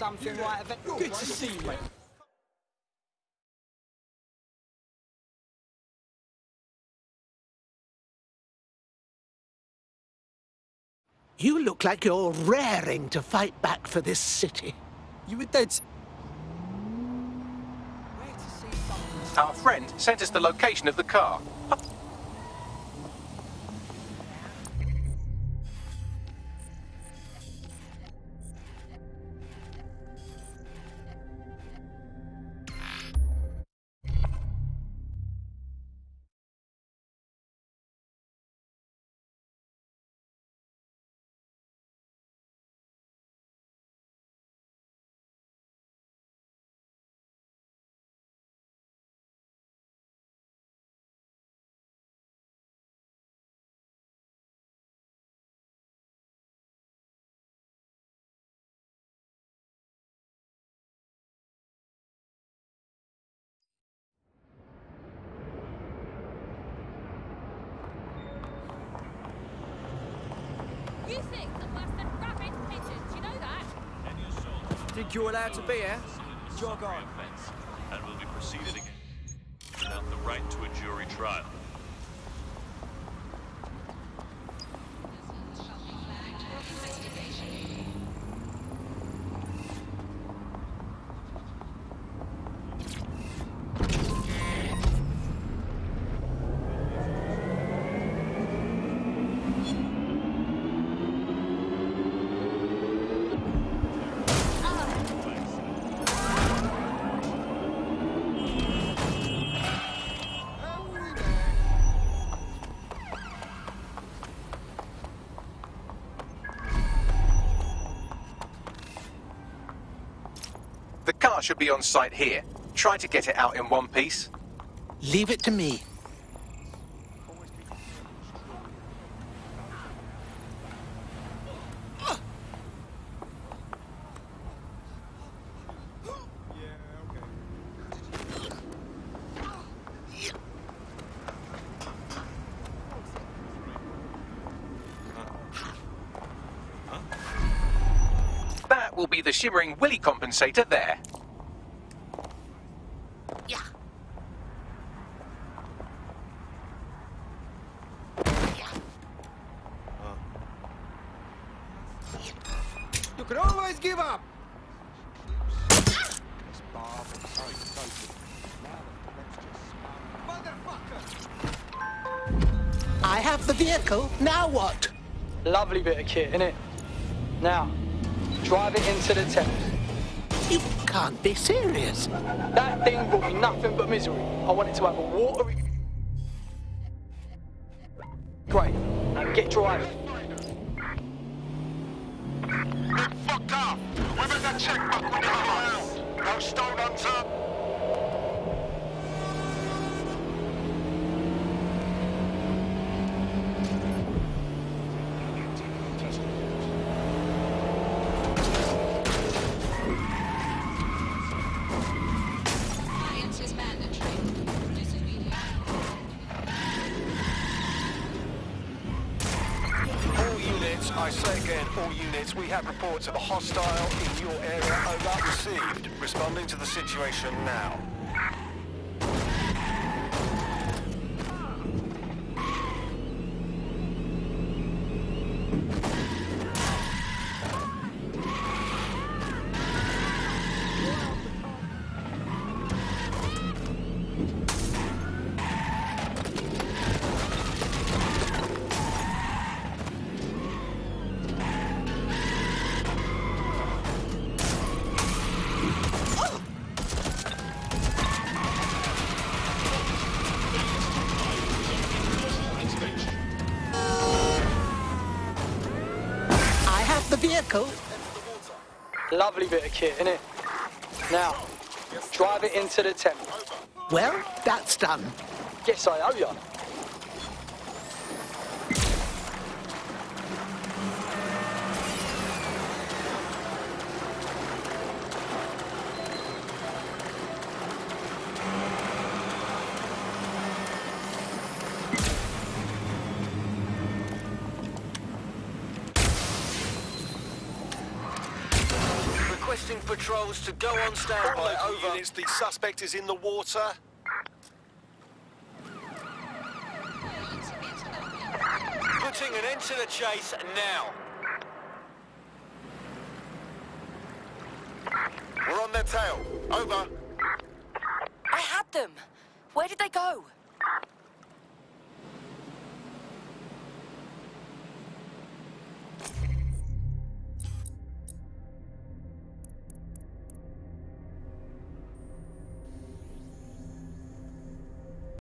Something right event. Good to see you, mate. You look like you're raring to fight back for this city. You were dead. Our friend sent us the location of the car. You think the bastard rabbit pigeons, you know that? Think you're allowed to be here? Jog on. And will be proceeded again. Without the right to a jury trial. Should be on site here. Try to get it out in one piece. Leave it to me. That will be the shimmering willy compensator there. I have the vehicle, now what? Lovely bit of kit, innit? Now, drive it into the tent. You can't be serious. That thing brought me nothing but misery. I wanted to have a watery... Great, now get driving. Get fucked up! We're in that checkbook when you come around! No stone unturned! We have reports of a hostile in your area. Over. Received. Responding to the situation now. Cool. Lovely bit of kit, innit? Now, drive it into the temple. Well, that's done. Yes, I owe you. Requesting patrols to go on standby. Over. Units, the suspect is in the water. Putting an end to the chase now. We're on their tail. Over. I had them. Where did they go?